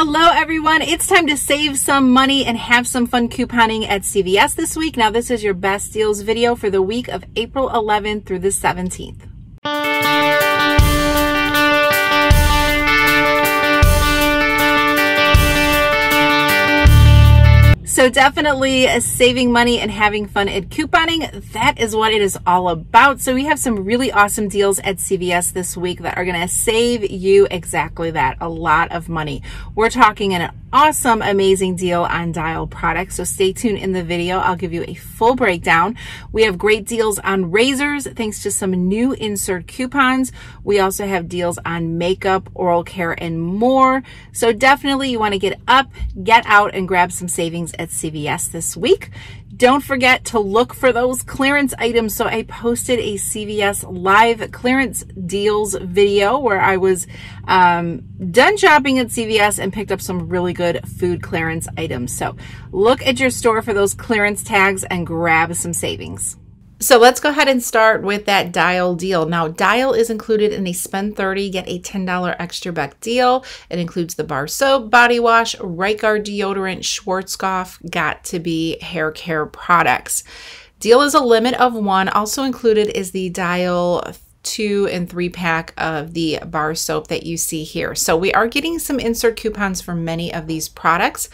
Hello everyone, it's time to save some money and have some fun couponing at CVS this week. Now this is your best deals video for the week of April 11th through the 17th. So definitely saving money and having fun at couponing, that is what it is all about. So we have some really awesome deals at CVS this week that are gonna save you exactly that, a lot of money. We're talking an awesome, amazing deal on Dial products, so stay tuned in the video. I'll give you a full breakdown. We have great deals on razors, thanks to some new insert coupons. We also have deals on makeup, oral care, and more. So definitely you wanna get up, get out, and grab some savings at CVS this week. Don't forget to look for those clearance items. So I posted a CVS live clearance deals video where I was done shopping at CVS and picked up some really good food clearance items. So look at your store for those clearance tags and grab some savings. So let's go ahead and start with that Dial deal. Now, Dial is included in a spend $30, get a $10 extra back deal. It includes the bar soap, body wash, Right Guard deodorant, Schwarzkopf, Got2Be hair care products. Deal is a limit of one. Also included is the Dial 2 and 3 pack of the bar soap that you see here. So we are getting some insert coupons for many of these products,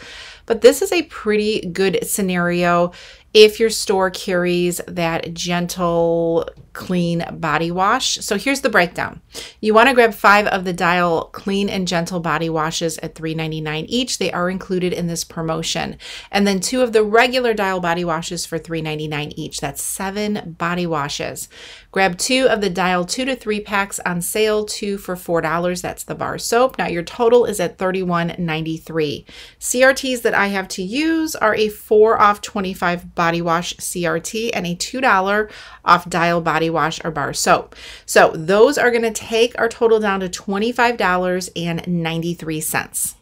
but this is a pretty good scenario if your store carries that gentle, clean body wash. So here's the breakdown. You wanna grab 5 of the Dial clean and gentle body washes at $3.99 each. They are included in this promotion. And then 2 of the regular Dial body washes for $3.99 each. That's 7 body washes. Grab 2 of the Dial 2 to 3 packs on sale, 2 for $4. That's the bar soap. Now your total is at $31.93. CRTs that I have to use are a 4 off 25 body wash CRT and a $2 off Dial body wash or bar soap. So those are gonna take our total down to $25.93.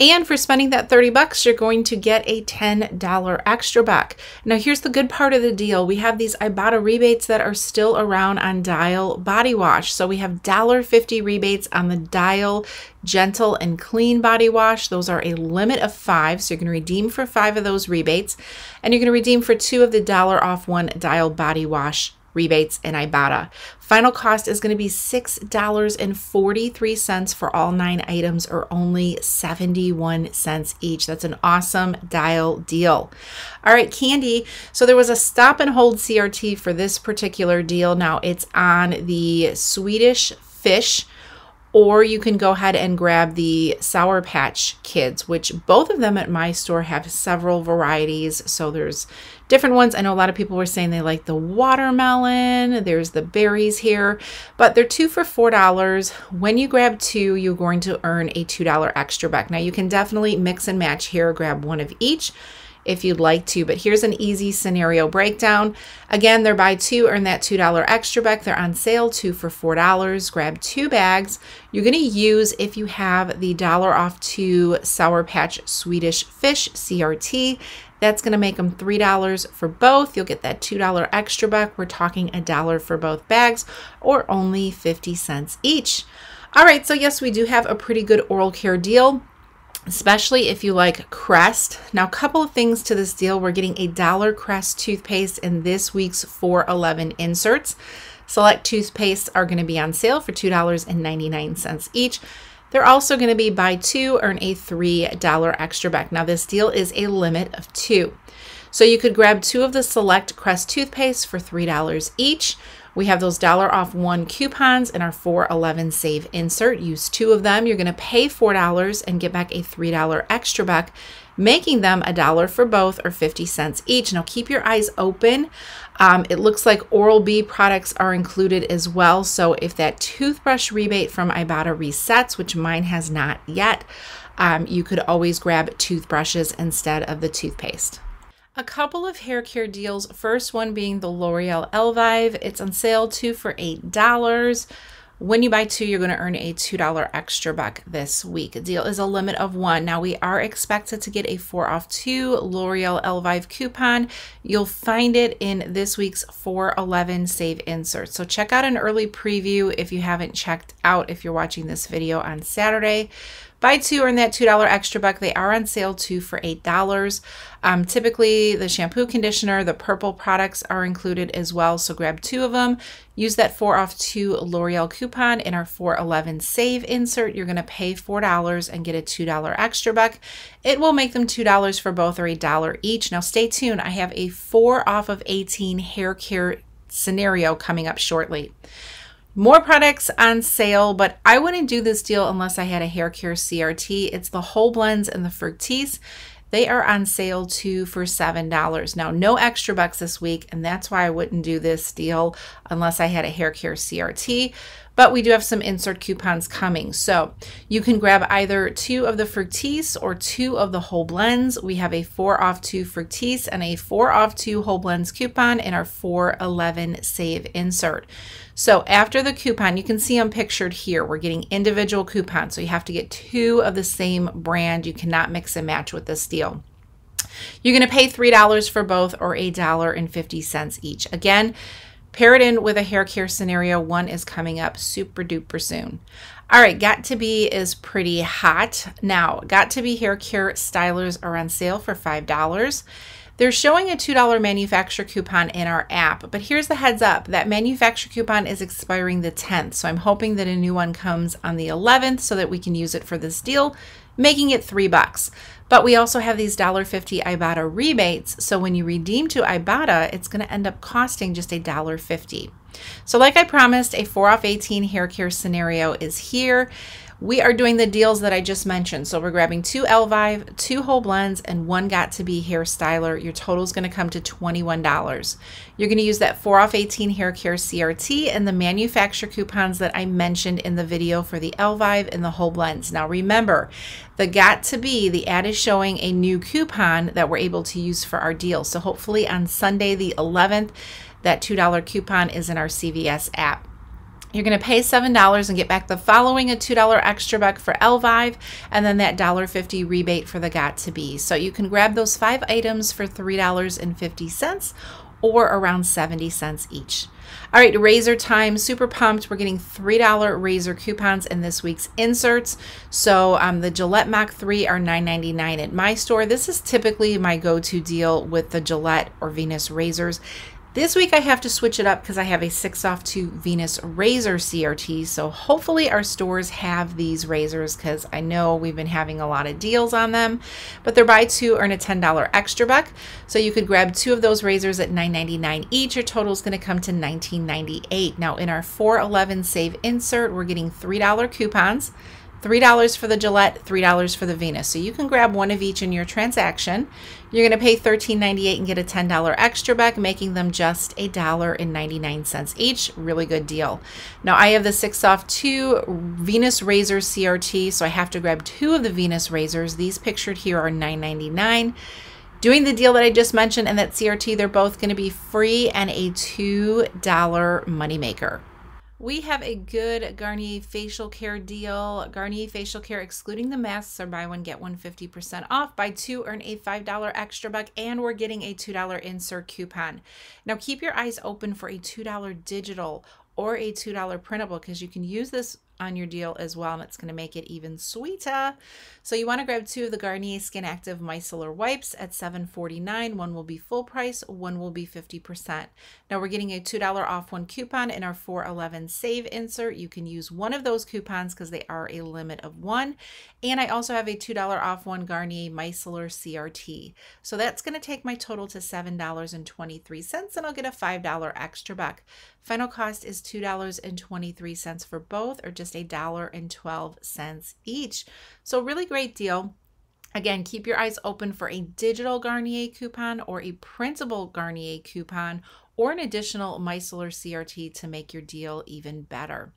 And for spending that $30, you're going to get a $10 extra back. Now here's the good part of the deal. We have these Ibotta rebates that are still around on Dial body wash. So we have $1.50 rebates on the Dial gentle and clean body wash. Those are a limit of 5. So you're gonna redeem for 5 of those rebates, and you're gonna redeem for 2 of the $1 off 1 Dial body wash rebates in Ibotta. Final cost is going to be $6.43 for all 9 items, or only 71 cents each. That's an awesome Dial deal. All right, candy. So there was a stop and hold CRT for this particular deal. Now it's on the Swedish Fish, or you can go ahead and grab the Sour Patch Kids, which both of them at my store have several varieties. So there's different ones. I know a lot of people were saying they like the watermelon. There's the berries here, but they're 2 for $4. When you grab 2, you're going to earn a $2 extra back. Now you can definitely mix and match here, grab 1 of each if you'd like to, but here's an easy scenario breakdown. Again, they're buy 2, earn that $2 extra back. They're on sale, 2 for $4. Grab 2 bags. You're gonna use, if you have the $1 off 2 Sour Patch Swedish Fish CRT, that's gonna make them $3 for both. You'll get that $2 extra back. We're talking $1 for both bags, or only 50 cents each. All right, so yes, we do have a pretty good oral care deal, especially if you like Crest. Now, a couple of things to this deal. We're getting a $1 Crest toothpaste in this week's 4/11 inserts. Select toothpastes are gonna be on sale for $2.99 each. They're also gonna be buy 2, earn a $3 extra back. Now, this deal is a limit of 2. So you could grab 2 of the select Crest toothpaste for $3 each. We have those $1 off 1 coupons in our 4/11 save insert. Use 2 of them. You're gonna pay $4 and get back a $3 extra back, making them $1 for both, or 50 cents each. Now keep your eyes open. It looks like Oral-B products are included as well. So if that toothbrush rebate from Ibotta resets, which mine has not yet, you could always grab toothbrushes instead of the toothpaste. A couple of hair care deals, first one being the L'Oreal Elvive. It's on sale, 2 for $8. When you buy 2, you're gonna earn a $2 extra back this week. The deal is a limit of 1. Now we are expected to get a 4 off 2 L'Oreal Elvive coupon. You'll find it in this week's 4/11 save insert. So check out an early preview if you haven't checked out, if you're watching this video on Saturday. Buy two, earn that $2 extra buck. They are on sale too for $8. Typically the shampoo, conditioner, the purple products are included as well. So grab two of them, use that 4 off 2 L'Oreal coupon in our 411 save insert. You're going to pay $4 and get a $2 extra buck. It will make them $2 for both or $1 each. Now stay tuned. I have a 4 off of 18 hair care scenario coming up shortly. More products on sale, but I wouldn't do this deal unless I had a hair care CRT. It's the Whole Blends and the Fructis. They are on sale too for $7. Now, no extra bucks this week, and that's why I wouldn't do this deal unless I had a hair care CRT. But we do have some insert coupons coming. So you can grab either two of the Fructis or two of the Whole Blends. We have a 4 off 2 Fructis and a 4 off 2 Whole Blends coupon in our 411 save insert. So after the coupon, you can see them pictured here. We're getting individual coupons. So you have to get two of the same brand. You cannot mix and match with this deal. You're going to pay $3 for both or $1.50 each. Again, pair it in with a hair care scenario. One is coming up super duper soon. All right, Got2Be is pretty hot. Now, Got2Be hair care stylers are on sale for $5. They're showing a $2 manufacturer coupon in our app, but here's the heads up. That manufacturer coupon is expiring the 10th, so I'm hoping that a new one comes on the 11th so that we can use it for this deal, making it $3. But we also have these $1.50 Ibotta rebates, so when you redeem to Ibotta, it's going to end up costing just $1.50. So like I promised, a 4 off 18 hair care scenario is here. We are doing the deals that I just mentioned. So we're grabbing two Elvive, two Whole Blends, and one Got2Be hair styler. Your total is going to come to $21. You're going to use that 4 off 18 hair care CRT and the manufacturer coupons that I mentioned in the video for the Elvive and the Whole Blends. Now remember, the Got2Be, the ad is showing a new coupon that we're able to use for our deal. So hopefully on Sunday the 11th, that $2 coupon is in our CVS app. You're going to pay $7 and get back the following a $2 extra buck for Elvive and then that $1.50 rebate for the Got2Be. So you can grab those 5 items for $3.50 or around 70 cents each. All right, razor time, super pumped. We're getting $3 razor coupons in this week's inserts. So the Gillette Mach 3 are $9.99 at my store. This is typically my go-to deal with the Gillette or Venus razors. This week I have to switch it up because I have a 6 off 2 Venus razor CRT, so hopefully our stores have these razors because I know we've been having a lot of deals on them, but they're buy two, earn a $10 extra buck. So you could grab two of those razors at $9.99 each. Your total is going to come to $19.98. Now in our 411 save insert, we're getting $3 coupons, $3 for the Gillette, $3 for the Venus. So you can grab one of each in your transaction. You're going to pay $13.98 and get a $10 extra buck, making them just $1.99 each. Really good deal. Now I have the 6 off 2 Venus razor CRT, so I have to grab two of the Venus razors. These pictured here are $9.99. Doing the deal that I just mentioned and that CRT, they're both going to be free and a $2 moneymaker. We have a good Garnier facial care deal. Garnier facial care, excluding the masks, are buy one, get one 50% off. Buy two, earn a $5 extra buck, and we're getting a $2 insert coupon. Now keep your eyes open for a $2 digital or a $2 printable because you can use this on your deal as well, and it's going to make it even sweeter. So you want to grab two of the Garnier Skin Active Micellar Wipes at $7.49. One will be full price, one will be 50%. Now we're getting a $2 off one coupon in our 411 save insert. You can use one of those coupons because they are a limit of one. And I also have a $2 off one Garnier Micellar CRT. So that's going to take my total to $7.23, and I'll get a $5 extra buck. Final cost is $2.23 for both, or just $1.12 each. So really great deal. Again, keep your eyes open for a digital Garnier coupon or a printable Garnier coupon or an additional micellar CRT to make your deal even better.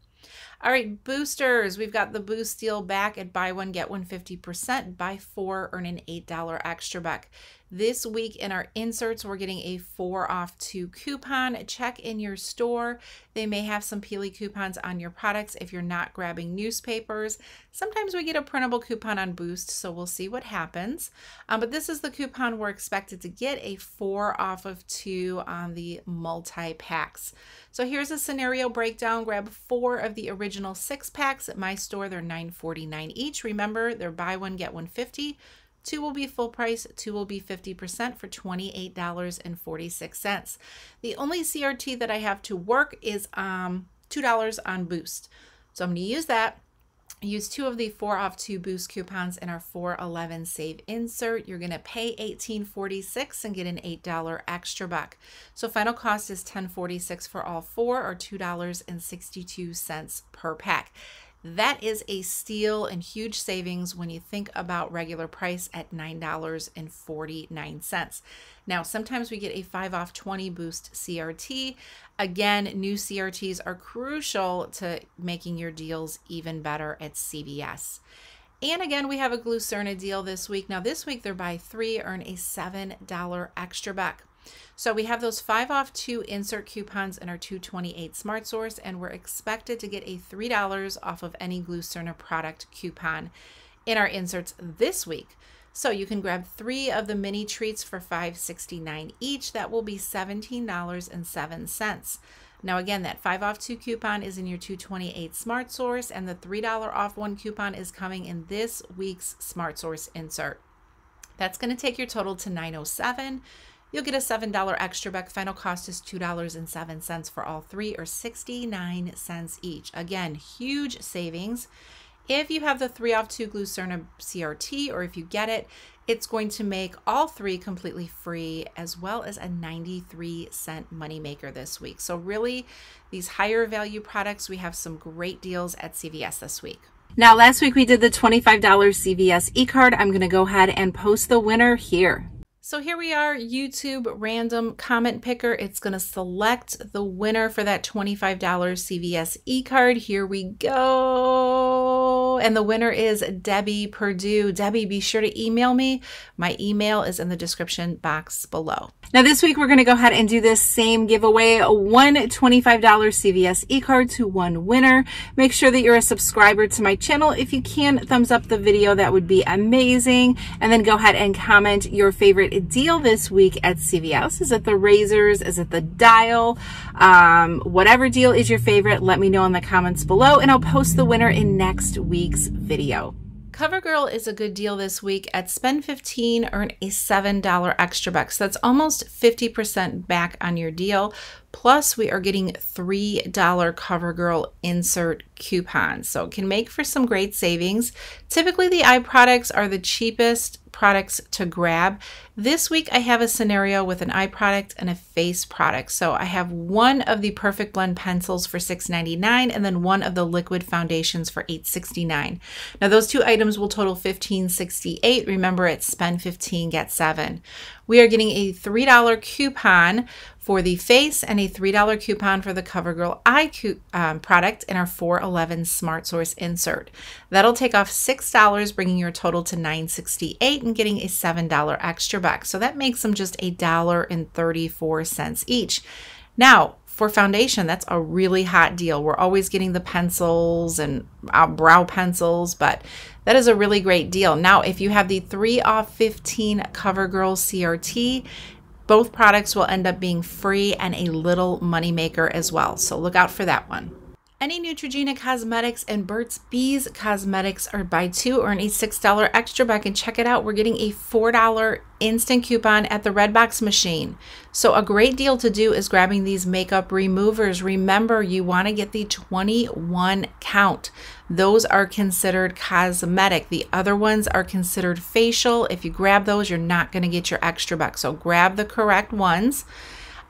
All right, boosters, we've got the Boost deal back at buy one, get one 50%, buy four, earn an $8 extra buck. This week in our inserts, we're getting a 4 off 2 coupon. Check in your store. They may have some Peely coupons on your products if you're not grabbing newspapers. Sometimes we get a printable coupon on Boost, so we'll see what happens. But this is the coupon we're expected to get, a 4 off of 2 on the multi-packs. So here's a scenario breakdown. Grab 4 of the original original 6-packs at my store. They're $9.49 each. Remember, they're buy one, get one $50. Two will be full price, two will be 50% for $28.46. The only CRT that I have to work is $2 on Boost. So I'm going to use that. Use two of the 4 off 2 Boost coupons in our 4.11 save insert. You're going to pay $18.46 and get an $8 extra buck. So final cost is $10.46 for all four, or $2.62 per pack. That is a steal and huge savings when you think about regular price at $9.49. Now, sometimes we get a 5 off 20 Boost CRT. Again, new CRTs are crucial to making your deals even better at CVS. And again, we have a Glucerna deal this week. Now, this week, they're buy 3, earn a $7 extra buck. So we have those 5 off 2 insert coupons in our 228 Smart Source, and we're expected to get a $3 off of any Glucerna product coupon in our inserts this week. So you can grab 3 of the mini treats for $5.69 each. That will be $17.07. Now again, that 5 off 2 coupon is in your 228 Smart Source, and the $3 off 1 coupon is coming in this week's Smart Source insert. That's going to take your total to $9.07. You'll get a $7 extra buck. Final cost is $2.07 for all 3, or 69 cents each. Again, huge savings. If you have the 3 off 2 Glucerna CRT, or if you get it, it's going to make all 3 completely free, as well as a 93-cent moneymaker this week. So really, these higher value products, we have some great deals at CVS this week. Now, last week we did the $25 CVS e-card. I'm going to go ahead and post the winner here. So here we are, YouTube random comment picker. It's going to select the winner for that $25 CVS e-card. Here we go. And the winner is Debbie Purdue. Debbie, be sure to email me. My email is in the description box below. Now this week, we're going to go ahead and do this same giveaway, one $25 CVS e-card to one winner. Make sure that you're a subscriber to my channel. If you can, thumbs up the video. That would be amazing. And then go ahead and comment your favorite deal this week at CVS. Is it the razors? Is it the Dial? Whatever deal is your favorite, let me know in the comments below, and I'll post the winner in next week's video. CoverGirl is a good deal this week at spend $15, earn a $7 extra buck. So that's almost 50% back on your deal. Plus, we are getting $3 CoverGirl insert coupons. So it can make for some great savings. Typically, the eye products are the cheapest products to grab. This week, I have a scenario with an eye product and a face product. So I have one of the Perfect Blend pencils for $6.99, and then one of the liquid foundations for $8.69. Now, those two items will total $15.68. Remember, it's spend $15, get $7. We are getting a $3 coupon for the face and a $3 coupon for the CoverGirl eye product in our 4.11 Smart Source insert. That'll take off $6, bringing your total to $9.68 and getting a $7 extra buck. So that makes them just $1.34 each. Now, for foundation, that's a really hot deal. We're always getting the pencils and brow pencils, but that is a really great deal. Now, if you have the 3 off 15 CoverGirl CRT, both products will end up being free and a little moneymaker as well. So look out for that one. Any Neutrogena Cosmetics and Burt's Bees Cosmetics are buy 2, earn a $6 extra buck. And check it out, we're getting a $4 instant coupon at the Redbox machine. So a great deal to do is grabbing these makeup removers. Remember, you want to get the 21 count. Those are considered cosmetic. The other ones are considered facial. If you grab those, you're not going to get your extra buck. So grab the correct ones.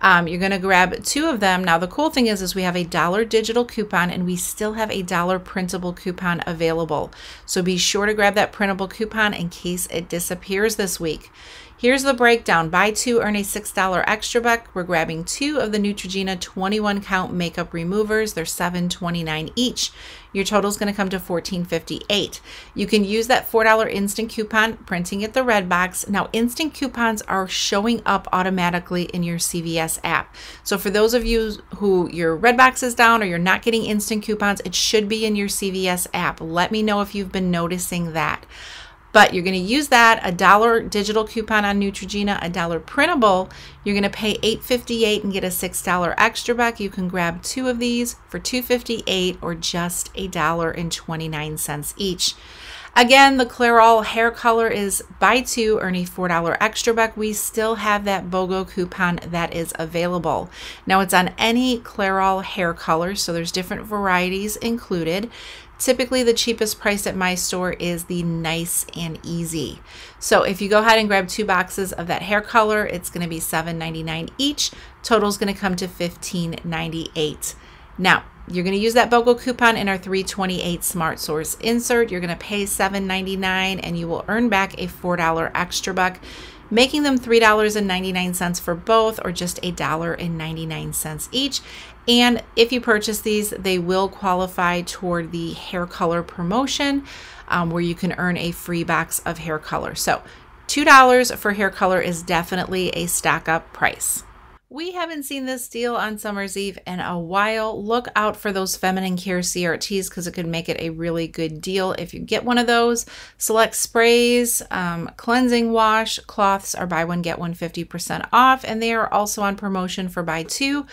You're going to grab 2 of them. Now, the cool thing is we have a $1 digital coupon, and we still have a $1 printable coupon available. So be sure to grab that printable coupon in case it disappears this week. Here's the breakdown. Buy 2, earn a $6 extra buck. We're grabbing 2 of the Neutrogena 21 count makeup removers. They're $7.29 each. Your total is going to come to $14.58. You can use that $4 instant coupon, printing at the Redbox. Now, instant coupons are showing up automatically in your CVS app. So for those of you who your Redbox is down or you're not getting instant coupons, it should be in your CVS app. Let me know if you've been noticing that. But you're going to use that, $1 digital coupon on Neutrogena, $1 printable. You're going to pay $8.58 and get a $6 extra buck. You can grab two of these for $2.58 or just $1.29 each. Again, the Clairol hair color is buy two, earn a $4 extra buck. We still have that BOGO coupon that is available. Now it's on any Clairol hair color, so there's different varieties included. Typically the cheapest price at my store is the Nice and Easy. So if you go ahead and grab two boxes of that hair color, it's gonna be $7.99 each. Total's gonna come to $15.98. Now, you're going to use that BOGO coupon in our 328 Smart Source insert. You're going to pay $7.99 and you will earn back a $4 extra buck, making them $3.99 for both or just $1.99 each. And if you purchase these, they will qualify toward the hair color promotion where you can earn a free box of hair color. So $2 for hair color is definitely a stock up price. We haven't seen this deal on Summer's Eve in a while. Look out for those Feminine Care CRTs because it could make it a really good deal if you get one of those. Select sprays, cleansing wash, cloths are buy one, get one 50% off, and they are also on promotion for buy two.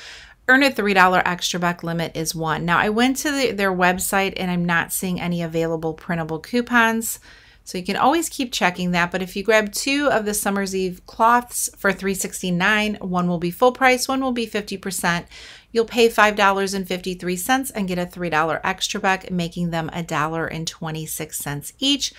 Earn a $3 extra buck, limit is one. Now I went to their website and I'm not seeing any available printable coupons. So you can always keep checking that, but if you grab two of the Summer's Eve cloths for $3.69, one will be full price, one will be 50%, you'll pay $5.53 and get a $3 extra buck, making them $1.26 each.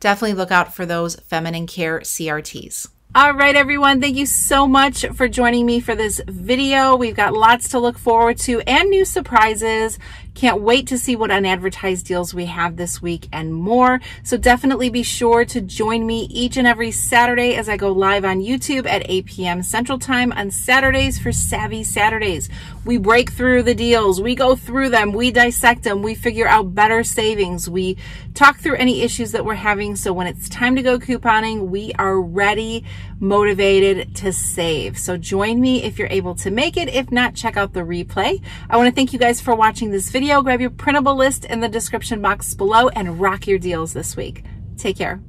Definitely look out for those Feminine Care CRTs. All right, everyone, thank you so much for joining me for this video. We've got lots to look forward to and new surprises. Can't wait to see what unadvertised deals we have this week and more. So definitely be sure to join me each and every Saturday as I go live on YouTube at 8 p.m. Central Time on Saturdays for Savvy Saturdays. We break through the deals. We go through them. We dissect them. We figure out better savings. We talk through any issues that we're having. So when it's time to go couponing, we are ready, motivated to save. So join me if you're able to make it. If not, check out the replay. I want to thank you guys for watching this video. Grab your printable list in the description box below and rock your deals this week. Take care.